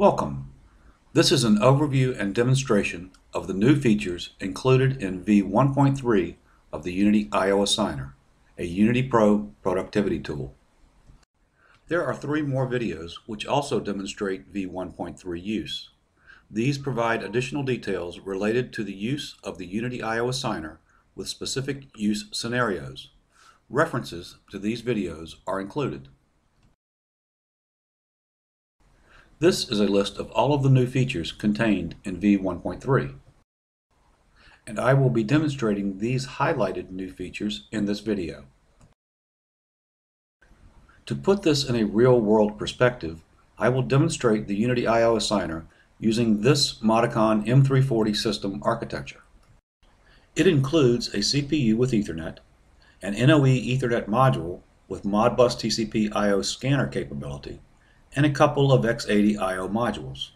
Welcome. This is an overview and demonstration of the new features included in V1.3 of the Unity I/O Assigner, a Unity Pro productivity tool. There are three more videos which also demonstrate V1.3 use. These provide additional details related to the use of the Unity I/O Assigner with specific use scenarios. References to these videos are included. This is a list of all of the new features contained in V1.3, and I will be demonstrating these highlighted new features in this video. To put this in a real-world perspective, I will demonstrate the Unity I/O Assigner using this Modicon M340 system architecture. It includes a CPU with Ethernet, an NOE Ethernet module with Modbus TCP I/O scanner capability, and a couple of X80 I/O modules.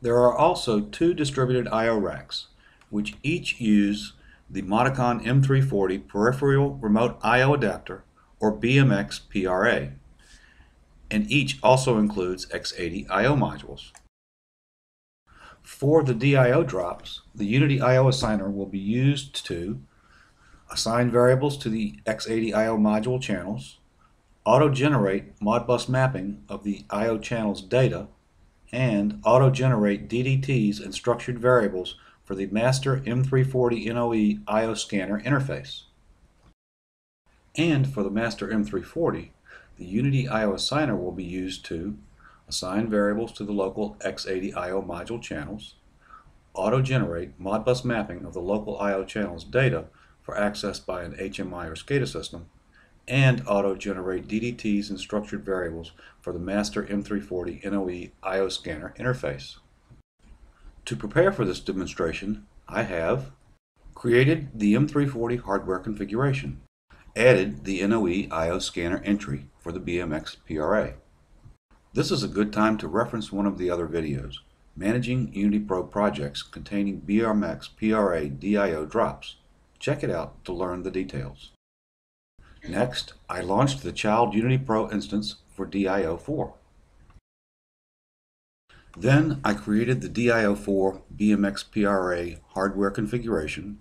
There are also two distributed I/O racks, which each use the Modicon M340 Peripheral Remote I/O Adapter, or BMX PRA, and each also includes X80 I/O modules. For the DIO drops, the Unity I/O Assigner will be used to assign variables to the X80 I/O module channels, auto-generate Modbus mapping of the I/O channel's data, and auto-generate DDTs and structured variables for the master M340 NOE I/O scanner interface. And for the master M340, the Unity I/O Assigner will be used to assign variables to the local X80 I/O module channels, auto-generate Modbus mapping of the local I/O channel's data for access by an HMI or SCADA system, and auto-generate DDTs and structured variables for the master M340 NOE I/O scanner interface. To prepare for this demonstration, I have created the M340 hardware configuration, added the NOE I/O scanner entry for the BMX PRA. This is a good time to reference one of the other videos, Managing Unity Pro Projects Containing BMX PRA DIO Drops. Check it out to learn the details. Next, I launched the child Unity Pro instance for DIO4. Then I created the DIO4 BMX PRA hardware configuration,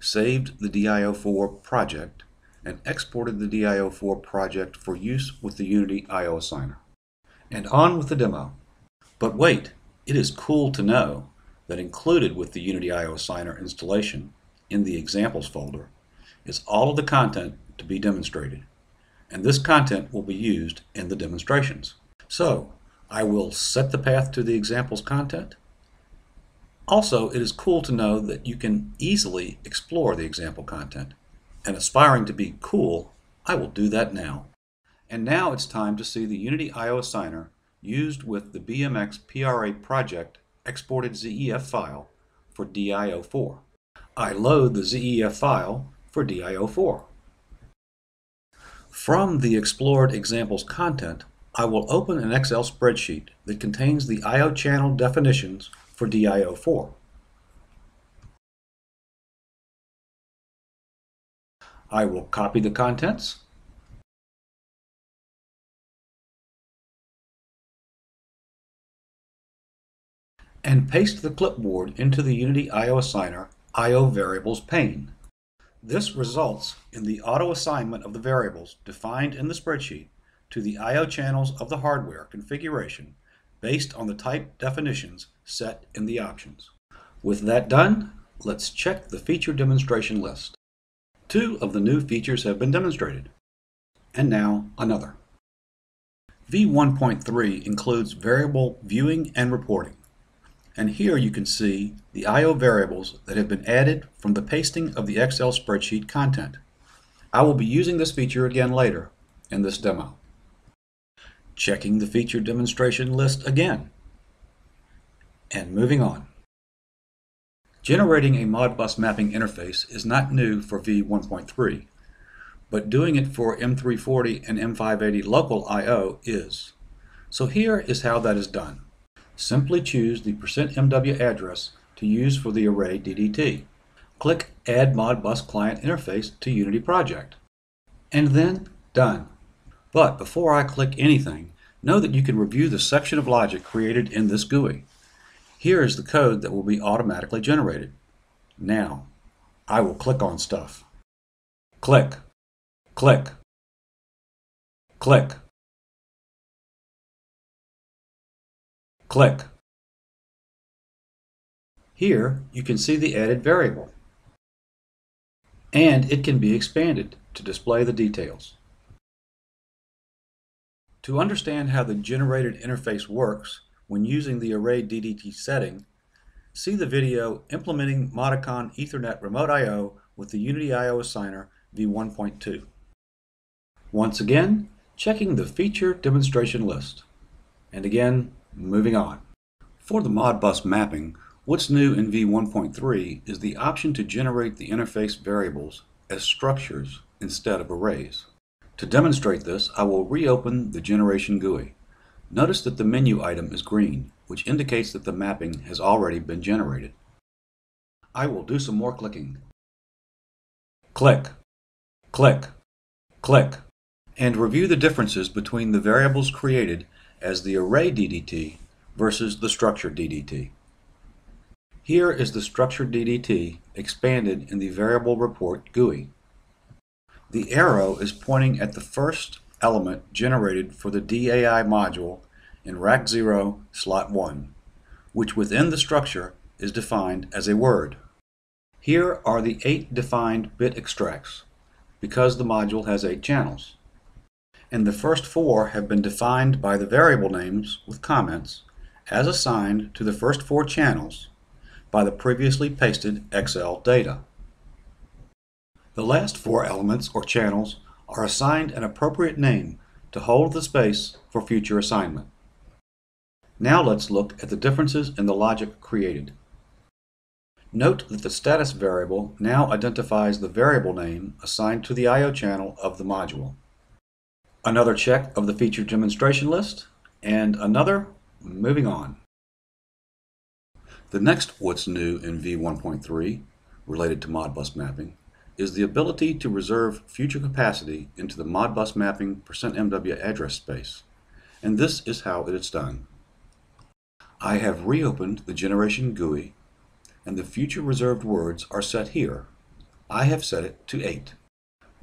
saved the DIO4 project, and exported the DIO4 project for use with the Unity I/O Assigner. And on with the demo. But wait, it is cool to know that included with the Unity I/O Assigner installation in the examples folder is all of the content to be demonstrated, and this content will be used in the demonstrations. So I will set the path to the examples content. Also, it is cool to know that you can easily explore the example content, and aspiring to be cool, I will do that now. And now it's time to see the Unity I/O Assigner used with the BMX PRA project exported ZEF file for DIO4. I load the ZEF file for DIO4. From the explored examples content, I will open an Excel spreadsheet that contains the I/O channel definitions for DIO4. I will copy the contents and paste the clipboard into the Unity I/O Assigner I/O variables pane. This results in the auto-assignment of the variables defined in the spreadsheet to the I/O channels of the hardware configuration based on the type definitions set in the options. With that done, let's check the feature demonstration list. Two of the new features have been demonstrated, and now another. V1.3 includes variable viewing and reporting. And here you can see the I/O variables that have been added from the pasting of the Excel spreadsheet content. I will be using this feature again later in this demo. Checking the feature demonstration list again, and moving on. Generating a Modbus mapping interface is not new for V1.3, but doing it for M340 and M580 local I/O is. So here is how that is done. Simply choose the %MW address to use for the array DDT. Click Add Modbus Client Interface to Unity Project. And then done. But before I click anything, Know that you can review the section of logic created in this GUI. Here is the code that will be automatically generated. Now, I will click on stuff. Click, click, click, click. Here, you can see the added variable, and it can be expanded to display the details. To understand how the generated interface works when using the array DDT setting, see the video Implementing Modicon Ethernet Remote I/O with the Unity I/O Assigner v1.2. Once again, checking the feature demonstration list. And again, moving on. For the Modbus mapping, what's new in v1.3 is the option to generate the interface variables as structures instead of arrays. To demonstrate this, I will reopen the Generation GUI. Notice that the menu item is green, which indicates that the mapping has already been generated. I will do some more clicking. Click, click, click, and review the differences between the variables created as the array DDT versus the structure DDT. Here is the structure DDT expanded in the variable report GUI. The arrow is pointing at the first element generated for the DAI module in rack 0, slot 1, which within the structure is defined as a word. Here are the 8 defined bit extracts, because the module has 8 channels, and the first 4 have been defined by the variable names with comments as assigned to the first 4 channels by the previously pasted Excel data. The last 4 elements or channels are assigned an appropriate name to hold the space for future assignment. Now let's look at the differences in the logic created. Note that the status variable now identifies the variable name assigned to the I/O channel of the module. Another check of the feature demonstration list, and another, moving on. The next what's new in v1.3 related to Modbus mapping is the ability to reserve future capacity into the Modbus mapping %MW address space, and this is how it is done. I have reopened the Generation GUI, and the future reserved words are set here. I have set it to 8.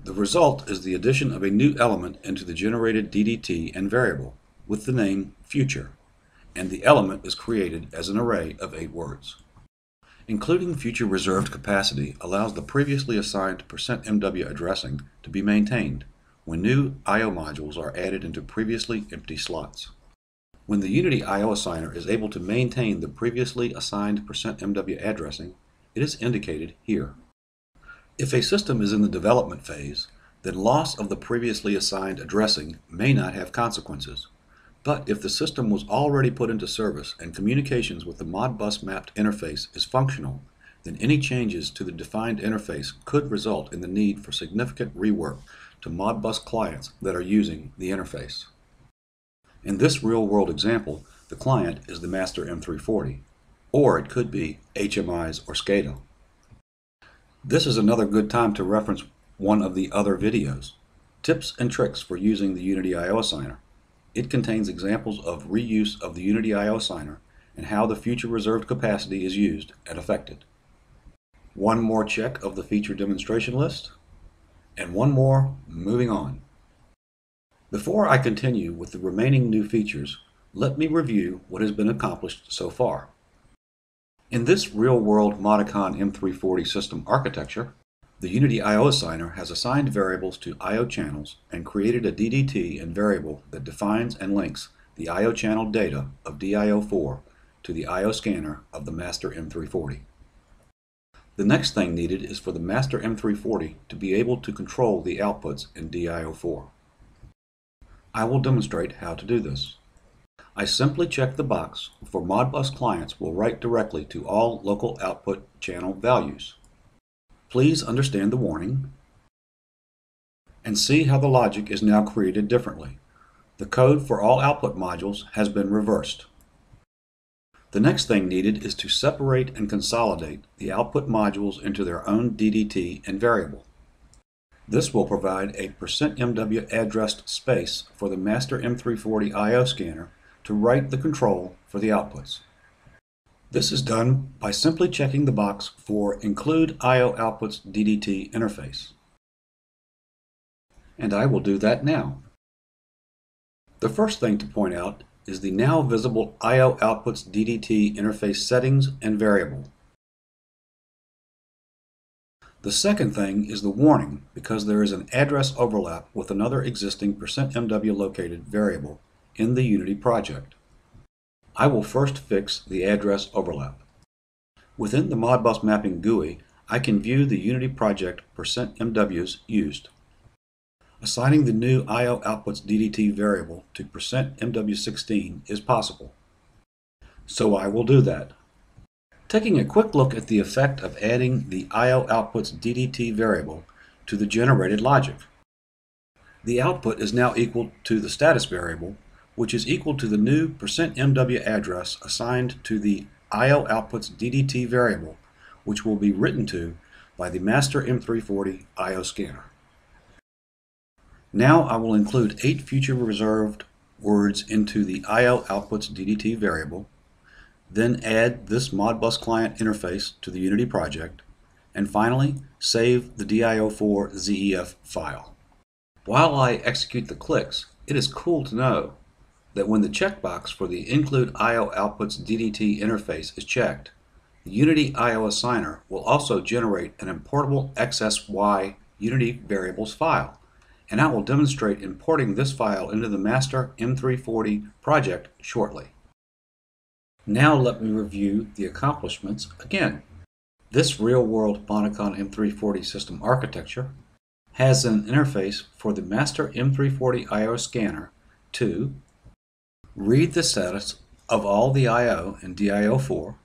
The result is the addition of a new element into the generated DDT and variable with the name future, and the element is created as an array of 8 words. Including future reserved capacity allows the previously assigned %MW addressing to be maintained when new I/O modules are added into previously empty slots. When the Unity I/O assigner is able to maintain the previously assigned %MW addressing, it is indicated here. If a system is in the development phase, then loss of the previously assigned addressing may not have consequences. But if the system was already put into service and communications with the Modbus mapped interface is functional, then any changes to the defined interface could result in the need for significant rework to Modbus clients that are using the interface. In this real-world example, the client is the master M340, or it could be HMIs or SCADA. This is another good time to reference one of the other videos, Tips and Tricks for Using the Unity I/O Assigner. It contains examples of reuse of the Unity I/O Assigner and how the future reserved capacity is used and affected. One more check of the feature demonstration list, and one more, moving on. Before I continue with the remaining new features, let me review what has been accomplished so far. In this real-world Modicon M340 system architecture, the Unity I/O Assigner has assigned variables to I/O channels and created a DDT and variable that defines and links the I/O channel data of DIO4 to the I/O scanner of the master M340. The next thing needed is for the master M340 to be able to control the outputs in DIO4. I will demonstrate how to do this. I simply check the box for Modbus clients will write directly to all local output channel values. Please understand the warning and see how the logic is now created differently. The code for all output modules has been reversed. The next thing needed is to separate and consolidate the output modules into their own DDT and variable. This will provide a %MW addressed space for the master M340 I/O scanner to write the control for the outputs. This is done by simply checking the box for Include I/O Outputs DDT Interface. And I will do that now. The first thing to point out is the now visible I/O Outputs DDT interface settings and variable. The second thing is the warning because there is an address overlap with another existing %MW located variable in the Unity project. I will first fix the address overlap. Within the Modbus mapping GUI, I can view the Unity project %MWs used. Assigning the new I/O Outputs DDT variable to %MW16 is possible. So I will do that. Taking a quick look at the effect of adding the I/O Outputs DDT variable to the generated logic. The output is now equal to the status variable, which is equal to the new %MW address assigned to the I/O Outputs DDT variable, which will be written to by the master M340 I/O scanner. Now I will include 8 future reserved words into the I/O Outputs DDT variable, then add this Modbus client interface to the Unity project, and finally save the DIO4 ZEF file. While I execute the clicks, it is cool to know that when the checkbox for the Include I/O Outputs DDT interface is checked, the Unity I/O assigner will also generate an importable XSY Unity variables file. And I will demonstrate importing this file into the master M340 project shortly. Now let me review the accomplishments again. This real-world Modicon M340 system architecture has an interface for the master M340 I/O scanner to read the status of all the I/O in DIO4,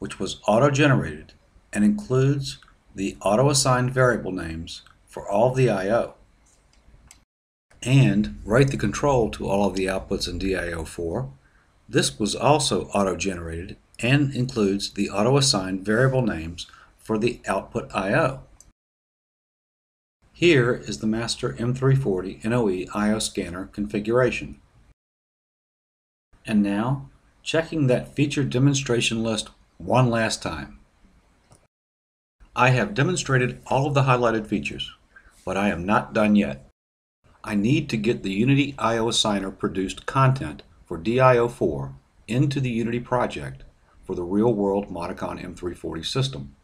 which was auto-generated and includes the auto-assigned variable names for all the I/O, and write the control to all of the outputs in DIO4. This was also auto-generated and includes the auto-assigned variable names for the output I/O. Here is the master M340 NOE I/O scanner configuration. And now, checking that feature demonstration list one last time. I have demonstrated all of the highlighted features, but I am not done yet. I need to get the Unity I/O assigner produced content for DIO4 into the Unity project for the real-world Modicon M340 system.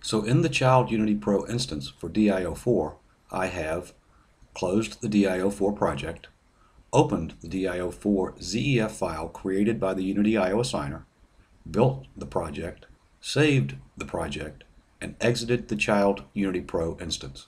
So in the child Unity Pro instance for DIO4, I have closed the DIO4 project, opened the DIO4 ZEF file created by the Unity I/O assigner, built the project, saved the project, and exited the child Unity Pro instance.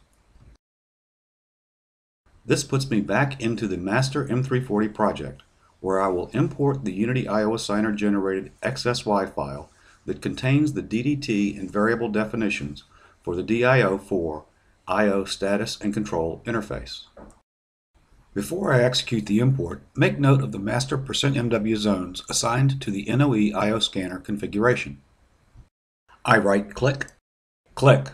This puts me back into the master M340 project, where I will import the Unity I/O assigner generated XSY file that contains the DDT and variable definitions for the DIO4 I/O status and control interface. Before I execute the import, make note of the master %MW zones assigned to the NOE I/O scanner configuration. I right-click, click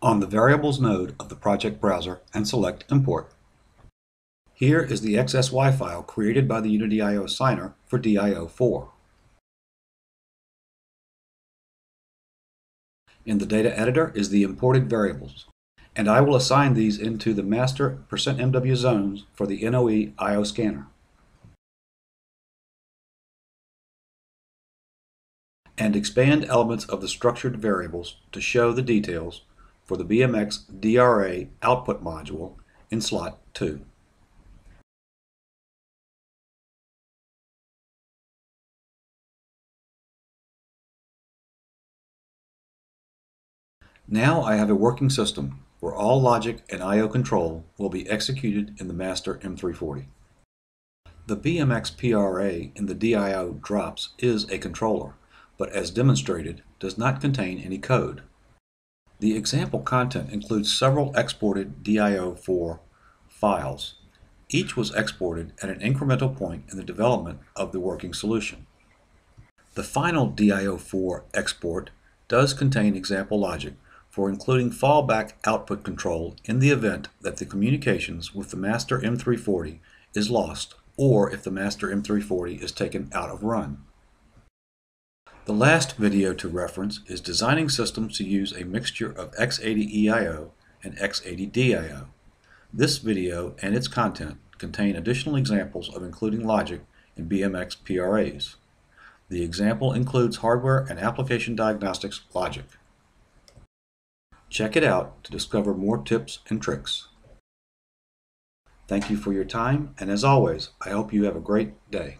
on the variables node of the project browser and select import. Here is the XSY file created by the Unity I/O assigner for DIO4. In the data editor is the imported variables, and I will assign these into the master %MW zones for the NOE I/O scanner. And expand elements of the structured variables to show the details for the BMX DRA output module in slot 2. Now I have a working system where all logic and I/O control will be executed in the master M340. The BMX PRA in the DIO drops is a controller, but as demonstrated, does not contain any code. The example content includes several exported DIO4 files. Each was exported at an incremental point in the development of the working solution. The final DIO4 export does contain example logic for including fallback output control in the event that the communications with the master M340 is lost, or if the master M340 is taken out of run. The last video to reference is designing systems to use a mixture of X80 EIO and X80 DIO. This video and its content contain additional examples of including logic in BMX PRAs. The example includes hardware and application diagnostics logic. Check it out to discover more tips and tricks. Thank you for your time, and as always, I hope you have a great day.